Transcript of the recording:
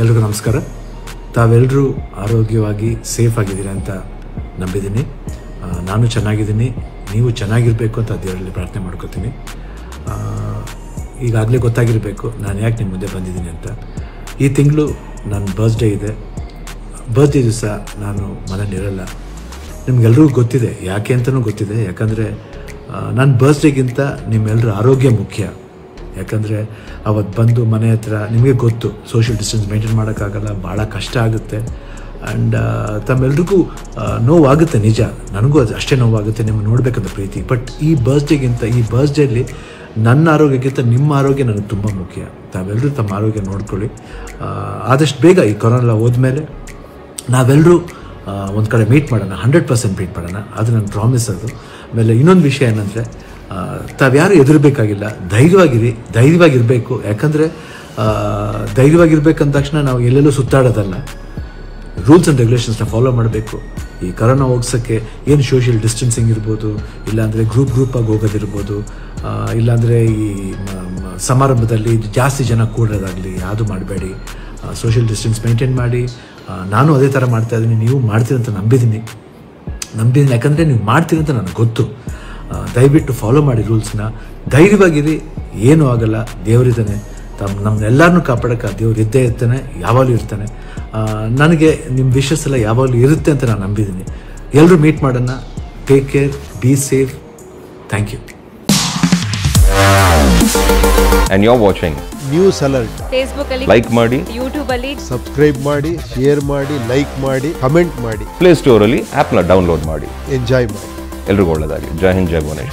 ಎಲ್ರಿಗೂ ನಮಸ್ಕಾರ. ತಾವೆಲ್ಲರೂ ಆರೋಗ್ಯವಾಗಿ ಸೇಫ್ ಆಗಿದ್ದೀರಾ ಅಂತ ನಂಬಿದ್ದೀನಿ. ನಾನು ಚೆನ್ನಾಗಿದ್ದೀನಿ, ನೀವು ಚೆನ್ನಾಗಿರಬೇಕು ಅಂತ ದೇವರಲ್ಲಿ ಪ್ರಾರ್ಥನೆ ಮಾಡ್ಕೊತೀನಿ. ಈಗಾಗಲೇ ಗೊತ್ತಾಗಿರಬೇಕು ನಾನು ಯಾಕೆ ನಿಮ್ಮ ಮುಂದೆ ಬಂದಿದ್ದೀನಿ ಅಂತ. ಈ ತಿಂಗಳು ನನ್ನ ಬರ್ತ್ಡೇ ಇದೆ. ಬರ್ತ್ಡೇ ದಿವಸ ನಾನು ಮನೇಲಿರಲ್ಲ, ನಿಮಗೆಲ್ಲರಿಗೂ ಗೊತ್ತಿದೆ, ಯಾಕೆ ಅಂತಲೂ ಗೊತ್ತಿದೆ. ಯಾಕಂದರೆ ನನ್ನ ಬರ್ತ್ಡೇಗಿಂತ ನಿಮ್ಮೆಲ್ಲರ ಆರೋಗ್ಯ ಮುಖ್ಯ. ಯಾಕಂದರೆ ಅವತ್ತು ಬಂದು ಮನೆ ಹತ್ರ ನಿಮಗೆ ಗೊತ್ತು ಸೋಷಿಯಲ್ ಡಿಸ್ಟೆನ್ಸ್ ಮೇಂಟೈನ್ ಮಾಡೋಕ್ಕಾಗಲ್ಲ, ಭಾಳ ಕಷ್ಟ ಆಗುತ್ತೆ. ಆ್ಯಂಡ್ ತಮ್ಮೆಲ್ರಿಗೂ ನೋವಾಗುತ್ತೆ, ನಿಜ, ನನಗೂ ಅದು ಅಷ್ಟೇ ನೋವಾಗುತ್ತೆ, ನಿಮ್ಮನ್ನು ನೋಡಬೇಕಂತ ಪ್ರೀತಿ. ಬಟ್ ಈ ಬರ್ತ್ಡೇಲಿ ನನ್ನ ಆರೋಗ್ಯಕ್ಕಿಂತ ನಿಮ್ಮ ಆರೋಗ್ಯ ನನಗೆ ತುಂಬ ಮುಖ್ಯ. ತಾವೆಲ್ಲರೂ ತಮ್ಮ ಆರೋಗ್ಯ ನೋಡ್ಕೊಳ್ಳಿ ಆದಷ್ಟು ಬೇಗ. ಈ ಕೊರೋನಾ ಹೋದ್ಮೇಲೆ ನಾವೆಲ್ಲರೂ ಒಂದು ಕಡೆ ಮೀಟ್ ಮಾಡೋಣ, 100% ಮೀಟ್ ಮಾಡೋಣ, ಅದು ನನ್ನ ಪ್ರಾಮಿಸ್. ಅದು ಆಮೇಲೆ ಇನ್ನೊಂದು ವಿಷಯ ಏನಂದರೆ, ತಾವ್ಯಾರು ಎದುರಬೇಕಾಗಿಲ್ಲ, ಧೈರ್ಯವಾಗಿರಬೇಕು. ಯಾಕಂದರೆ ಧೈರ್ಯವಾಗಿರ್ಬೇಕಂದ ತಕ್ಷಣ ನಾವು ಎಲ್ಲೆಲ್ಲೂ ಸುತ್ತಾಡೋದಲ್ಲ, ರೂಲ್ಸ್ ಆ್ಯಂಡ್ ರೆಗ್ಯುಲೇಷನ್ಸ್ನ ಫಾಲೋ ಮಾಡಬೇಕು. ಈ ಕರೋನಾ ಹೋಗ್ಸೋಕ್ಕೆ ಏನು ಸೋಷಿಯಲ್ ಡಿಸ್ಟೆನ್ಸಿಂಗ್ ಇರ್ಬೋದು, ಇಲ್ಲಾಂದರೆ ಗ್ರೂಪಾಗಿ ಹೋಗೋದಿರ್ಬೋದು, ಇಲ್ಲಾಂದರೆ ಈ ಸಮಾರಂಭದಲ್ಲಿ ಜಾಸ್ತಿ ಜನ ಕೂಡೋದಾಗಲಿ, ಯಾವುದು ಮಾಡಬೇಡಿ. ಸೋಷಿಯಲ್ ಡಿಸ್ಟೆನ್ಸ್ ಮೇಂಟೈನ್ ಮಾಡಿ. ನಾನು ಅದೇ ಥರ ಮಾಡ್ತಾಯಿದ್ದೀನಿ, ನೀವು ಮಾಡ್ತೀರಿ ಅಂತ ನಂಬಿದ್ದೀನಿ. ಯಾಕಂದರೆ ನೀವು ಮಾಡ್ತೀರಿ ಅಂತ ನನಗೆ ಗೊತ್ತು. ದಯವಿಟ್ಟು ಫಾಲೋ ಮಾಡಿ ರೂಲ್ಸ್ನ, ಧೈರ್ಯವಾಗಿರಿ, ಏನೂ ಆಗೋಲ್ಲ, ದೇವರಿದ್ದಾನೆ. ನಮ್ಮನ್ನೆಲ್ಲರನ್ನೂ ಕಾಪಾಡೋಕೆ ದೇವ್ರು ಇದ್ದೇ ಇರ್ತಾನೆ, ಯಾವಾಗಲೂ ಇರ್ತಾನೆ. ನನಗೆ ನಿಮ್ಮ ವಿಶಸ್ ಎಲ್ಲ ಯಾವಾಗಲೂ ಇರುತ್ತೆ ಅಂತ ನಾನು ನಂಬಿದ್ದೀನಿ. ಎಲ್ಲರೂ ಮೀಟ್ ಮಾಡೋಣ. Take care, be safe. Thank you. And you are watching news alert. ಫೇಸ್ಬುಕ್ಕಲ್ಲಿ ಲೈಕ್ ಮಾಡಿ, ಯೂಟ್ಯೂಬಲ್ಲಿ ಸಬ್ಸ್ಕ್ರೈಬ್ ಮಾಡಿ, ಶೇರ್ ಮಾಡಿ, ಲೈಕ್ ಮಾಡಿ, ಕಮೆಂಟ್ ಮಾಡಿ, ಪ್ಲೇ ಸ್ಟೋರಲ್ಲಿ ಆ್ಯಪ್ನ ಡೌನ್ಲೋಡ್ ಮಾಡಿ, ಎಂಜಾಯ್ ಮಾಡಿ. ಎಲ್ರಿಗೂ ಒಳ್ಳೆಯದಾಗಲಿ. ಜೈ ಹಿಂದ್, ಜೈ ಭುವನೇಶ್ವರ್.